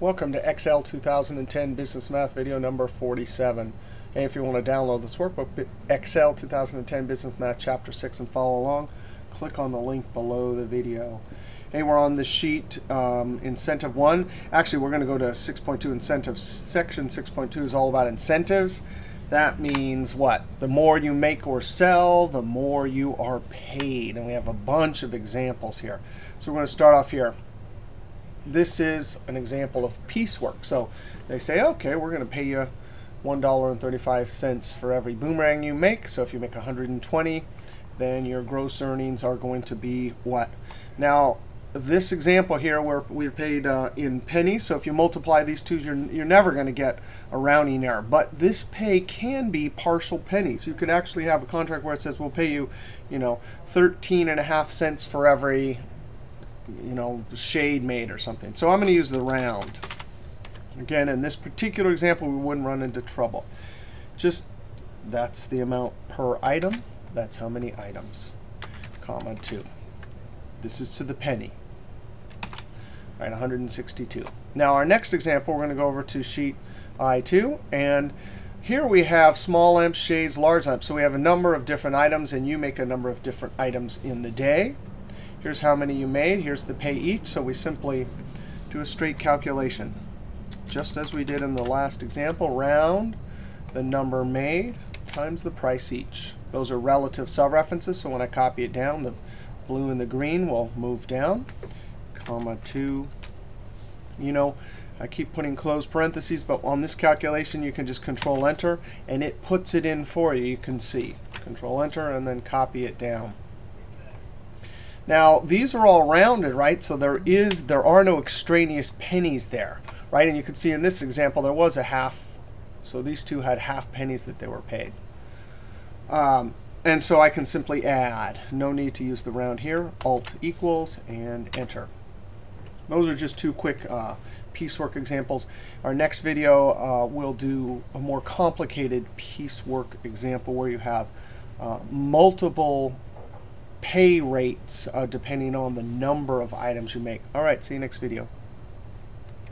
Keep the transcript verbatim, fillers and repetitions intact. Welcome to Excel two thousand ten Business Math video number forty-seven. And if you want to download this workbook, Excel two thousand ten Business Math Chapter six, and follow along, click on the link below the video. Hey, we're on the sheet um, Incentive one. Actually, we're going to go to six point two Incentives. Section six point two is all about incentives. That means what? The more you make or sell, the more you are paid. And we have a bunch of examples here. So we're going to start off here. This is an example of piecework. So they say, OK, we're going to pay you one dollar and thirty-five cents for every boomerang you make. So if you make one hundred twenty, then your gross earnings are going to be what? Now, this example here, where we're paid uh, in pennies. So if you multiply these two, you're, you're never going to get a rounding error. But this pay can be partial pennies. You could actually have a contract where it says, we'll pay you, you know, thirteen and a half cents for every, you know, shade made or something. So I'm going to use the round. Again, in this particular example, we wouldn't run into trouble. Just that's the amount per item. That's how many items, comma two. This is to the penny, right? one hundred sixty-two. Now our next example, we're going to go over to sheet I two, and here we have small lamps, shades, large lamps. So we have a number of different items, and you make a number of different items in the day. Here's how many you made. Here's the pay each. So we simply do a straight calculation, just as we did in the last example. Round the number made times the price each. Those are relative cell references. So when I copy it down, the blue and the green will move down, comma two. You know, I keep putting closed parentheses, but on this calculation, you can just Control-Enter, and it puts it in for you. You can see Control-Enter and then copy it down. Now, these are all rounded, right? So there is, there are no extraneous pennies there, right? And you can see in this example, there was a half. So these two had half pennies that they were paid. Um, and so I can simply add. No need to use the round here. Alt-Equals and Enter. Those are just two quick uh, piecework examples. Our next video uh, will do a more complicated piecework example where you have uh, multiple pay rates uh, depending on the number of items you make. All right, see you next video.